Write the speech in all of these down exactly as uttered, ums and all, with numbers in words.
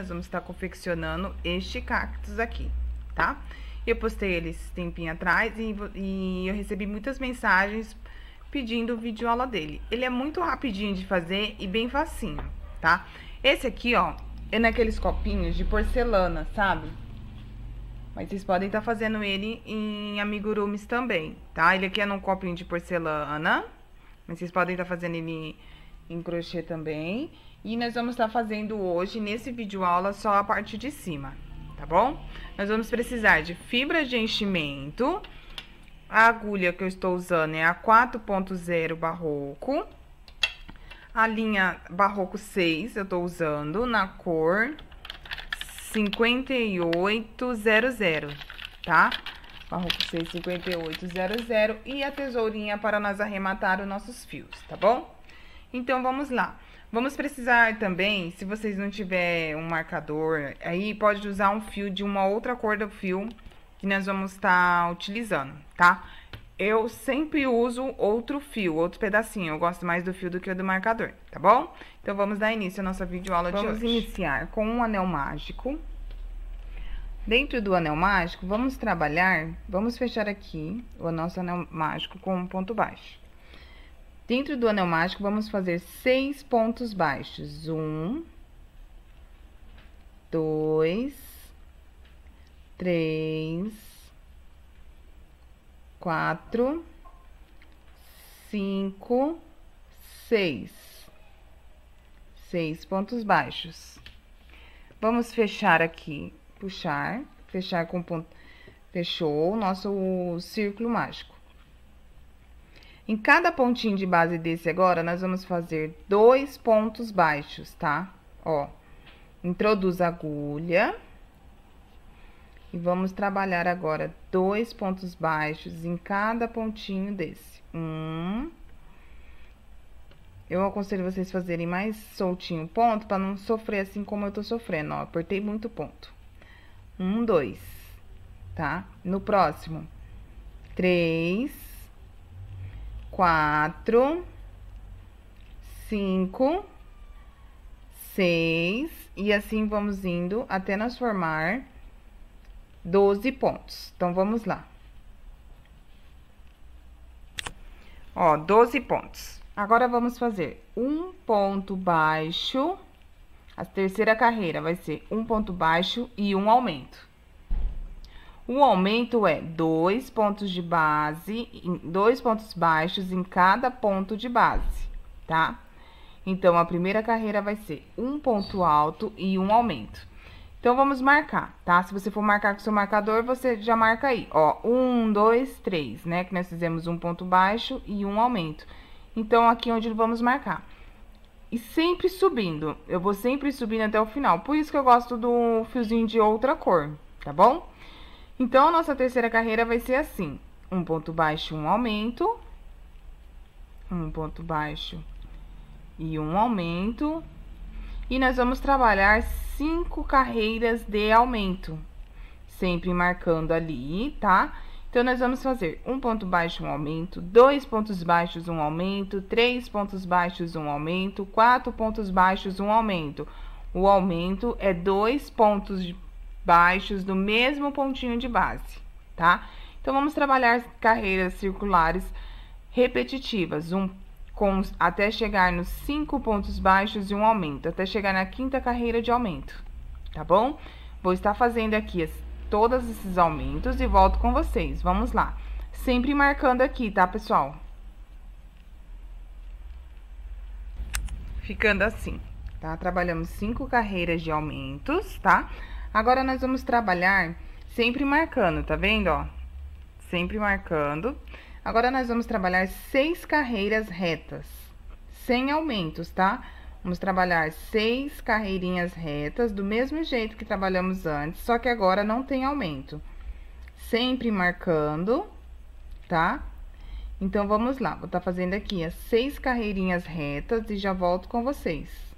Nós vamos estar confeccionando este cactus aqui, tá? Eu postei ele esse tempinho atrás e, e eu recebi muitas mensagens pedindo vídeo aula dele. Ele é muito rapidinho de fazer e bem facinho, tá? Esse aqui, ó, é naqueles copinhos de porcelana, sabe? Mas vocês podem estar fazendo ele em amigurumis também, tá? Ele aqui é num copinho de porcelana, mas vocês podem estar fazendo ele em crochê também. E nós vamos estar fazendo hoje, nesse vídeo aula, só a parte de cima, tá bom? Nós vamos precisar de fibra de enchimento. A agulha que eu estou usando é a quatro ponto zero Barroco. A linha Barroco seis eu estou usando na cor cinquenta e oito zero zero, tá? Barroco seis, cinquenta e oito zero zero. E a tesourinha para nós arrematar os nossos fios, tá bom? Então, vamos lá. Vamos precisar também, se vocês não tiver um marcador, aí pode usar um fio de uma outra cor do fio que nós vamos estar utilizando, tá? Eu sempre uso outro fio, outro pedacinho. Eu gosto mais do fio do que o do marcador, tá bom? Então, vamos dar início à nossa videoaula de hoje. Vamos iniciar com um anel mágico. Dentro do anel mágico, vamos trabalhar, vamos fechar aqui o nosso anel mágico com um ponto baixo. Dentro do anel mágico, vamos fazer seis pontos baixos. Um, dois, três, quatro, cinco, seis. Seis pontos baixos. Vamos fechar aqui, puxar, fechar com ponto. Fechou o nosso círculo mágico. Em cada pontinho de base desse agora, nós vamos fazer dois pontos baixos, tá? Ó, introduz a agulha. E vamos trabalhar agora dois pontos baixos em cada pontinho desse. Um. Eu aconselho vocês fazerem mais soltinho o ponto, pra não sofrer assim como eu tô sofrendo, ó. Apertei muito ponto. Um, dois, tá? No próximo, três. Quatro, cinco, seis, e assim vamos indo até nós formar doze pontos. Então, vamos lá. Ó, doze pontos. Agora, vamos fazer um ponto baixo. A terceira carreira vai ser um ponto baixo e um aumento. O aumento é dois pontos de base, dois pontos baixos em cada ponto de base, tá? Então, a primeira carreira vai ser um ponto alto e um aumento. Então, vamos marcar, tá? Se você for marcar com seu marcador, você já marca aí, ó, um, dois, três, né? Que nós fizemos um ponto baixo e um aumento. Então, aqui é onde vamos marcar. E sempre subindo, eu vou sempre subindo até o final. Por isso que eu gosto do fiozinho de outra cor, tá bom? Então, a nossa terceira carreira vai ser assim. Um ponto baixo, um aumento. Um ponto baixo e um aumento. E nós vamos trabalhar cinco carreiras de aumento. Sempre marcando ali, tá? Então, nós vamos fazer um ponto baixo, um aumento. Dois pontos baixos, um aumento. Três pontos baixos, um aumento. Quatro pontos baixos, um aumento. O aumento é dois pontos de baixos do mesmo pontinho de base, tá? Então, vamos trabalhar carreiras circulares repetitivas, um com até chegar nos cinco pontos baixos e um aumento, até chegar na quinta carreira de aumento, tá bom? Vou estar fazendo aqui as, todos esses aumentos e volto com vocês. Vamos lá, sempre marcando aqui, tá, pessoal? Ficando assim, tá? Trabalhamos cinco carreiras de aumentos, tá? Agora, nós vamos trabalhar sempre marcando, tá vendo, ó? Sempre marcando. Agora, nós vamos trabalhar seis carreiras retas, sem aumentos, tá? Vamos trabalhar seis carreirinhas retas, do mesmo jeito que trabalhamos antes, só que agora não tem aumento. Sempre marcando, tá? Então, vamos lá. Vou tá fazendo aqui as seis carreirinhas retas e já volto com vocês.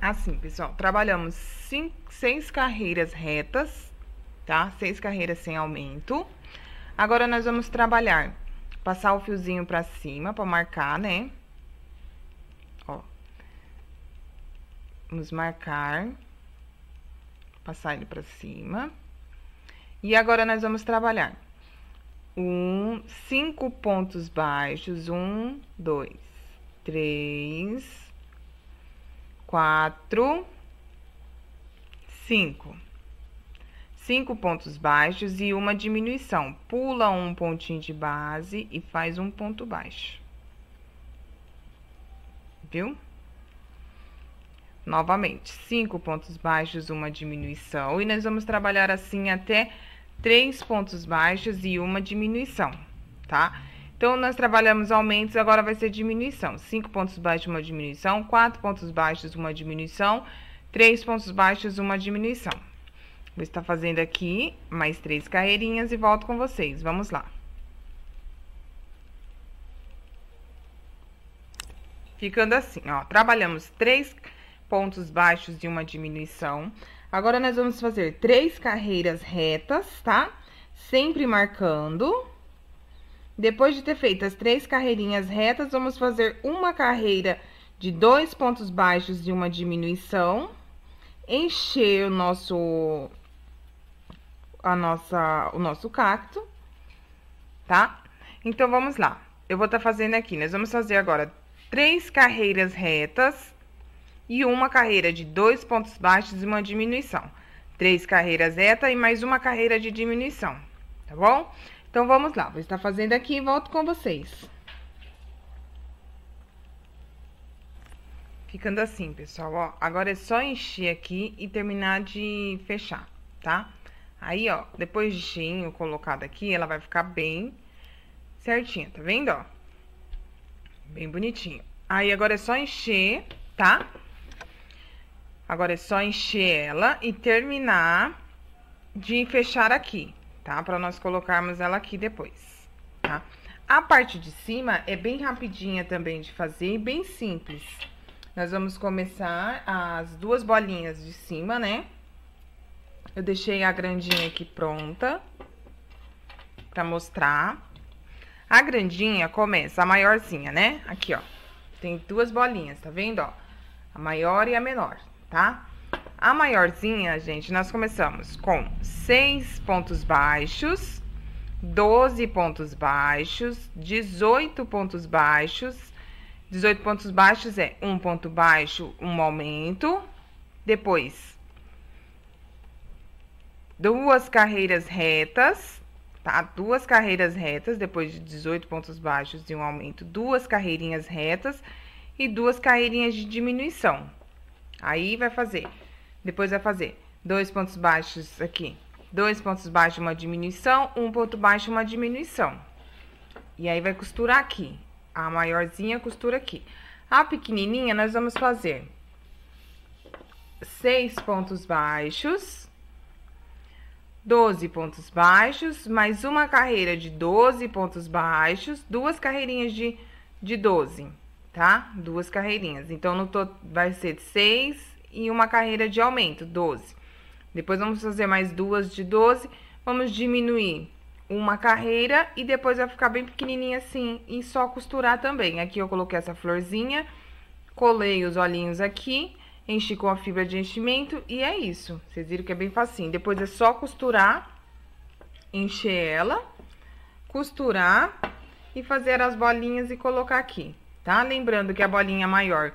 Assim, pessoal, trabalhamos cinco, seis carreiras retas, tá? Seis carreiras sem aumento. Agora, nós vamos trabalhar, passar o fiozinho pra cima pra marcar, né? Ó, Vamos marcar, passar ele pra cima. E agora, nós vamos trabalhar um, cinco pontos baixos, um, dois, três, quatro, cinco. Cinco pontos baixos e uma diminuição. Pula um pontinho de base e faz um ponto baixo. Viu? Novamente, cinco pontos baixos, uma diminuição. E nós vamos trabalhar assim até três pontos baixos e uma diminuição, tá? Então, nós trabalhamos aumentos, agora vai ser diminuição. Cinco pontos baixos, uma diminuição. Quatro pontos baixos, uma diminuição. Três pontos baixos, uma diminuição. Vou estar fazendo aqui mais três carreirinhas e volto com vocês. Vamos lá. Ficando assim, ó. Trabalhamos três pontos baixos e uma diminuição. Agora, nós vamos fazer três carreiras retas, tá? Sempre marcando. Depois de ter feito as três carreirinhas retas, vamos fazer uma carreira de dois pontos baixos e uma diminuição. Encher o nosso, a nossa, o nosso cacto, tá? Então, vamos lá. Eu vou tá fazendo aqui, nós vamos fazer agora três carreiras retas e uma carreira de dois pontos baixos e uma diminuição. Três carreiras retas e mais uma carreira de diminuição, tá bom? Então, vamos lá. Vou estar fazendo aqui e volto com vocês. Ficando assim, pessoal, ó. Agora é só encher aqui e terminar de fechar, tá? Aí, ó, depois de cheinho colocado aqui, ela vai ficar bem certinha, tá vendo, ó? Bem bonitinho. Aí, agora é só encher, tá? Agora é só encher ela e terminar de fechar aqui, tá? Pra nós colocarmos ela aqui depois, tá? A parte de cima é bem rapidinha também de fazer e bem simples. Nós vamos começar as duas bolinhas de cima, né? Eu deixei a grandinha aqui pronta pra mostrar. A grandinha começa, a maiorzinha, né? Aqui, ó. Tem duas bolinhas, tá vendo, ó? A maior e a menor, tá? A maiorzinha, gente, nós começamos com seis pontos baixos, doze pontos baixos, dezoito pontos baixos. dezoito pontos baixos é um ponto baixo, um aumento. Depois, duas carreiras retas. Tá? Duas carreiras retas, depois de dezoito pontos baixos e um aumento, duas carreirinhas retas e duas carreirinhas de diminuição. Aí, vai fazer, depois vai fazer dois pontos baixos aqui, dois pontos baixos, uma diminuição, um ponto baixo, uma diminuição. E aí, vai costurar aqui, a maiorzinha costura aqui. A pequenininha, nós vamos fazer seis pontos baixos, doze pontos baixos, mais uma carreira de doze pontos baixos, duas carreirinhas de, de doze, tá? Duas carreirinhas. Então, no total vai ser seis e uma carreira de aumento, doze. Depois, vamos fazer mais duas de doze, vamos diminuir uma carreira e depois vai ficar bem pequenininha assim e só costurar também. Aqui, eu coloquei essa florzinha, colei os olhinhos aqui. Enchi com a fibra de enchimento e é isso. Vocês viram que é bem facinho. Depois é só costurar, encher ela, costurar e fazer as bolinhas e colocar aqui, tá? Lembrando que a bolinha maior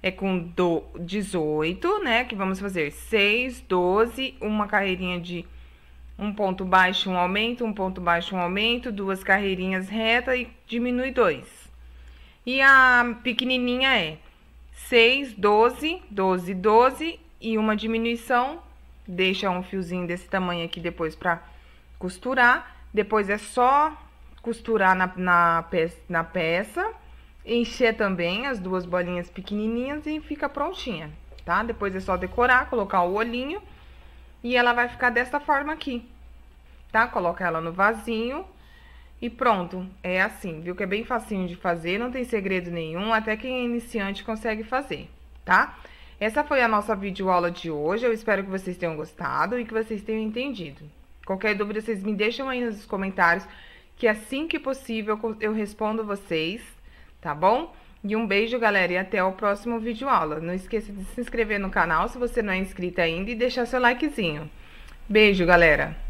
é com do dezoito, né? Que vamos fazer seis, doze, uma carreirinha de um ponto baixo, um aumento, um ponto baixo, um aumento, duas carreirinhas reta e diminui dois. E a pequenininha é seis, doze, doze, doze e uma diminuição, deixa um fiozinho desse tamanho aqui depois pra costurar. Depois é só costurar na, na, peça, na peça, encher também as duas bolinhas pequenininhas e fica prontinha, tá? Depois é só decorar, colocar o olhinho e ela vai ficar dessa forma aqui, tá? Coloca ela no vasinho. E pronto, é assim, viu que é bem facinho de fazer, não tem segredo nenhum, até quem é iniciante consegue fazer, tá? Essa foi a nossa videoaula de hoje, eu espero que vocês tenham gostado e que vocês tenham entendido. Qualquer dúvida, vocês me deixam aí nos comentários, que assim que possível eu respondo vocês, tá bom? E um beijo, galera, e até o próximo vídeo aula. Não esqueça de se inscrever no canal se você não é inscrito ainda e deixar seu likezinho. Beijo, galera!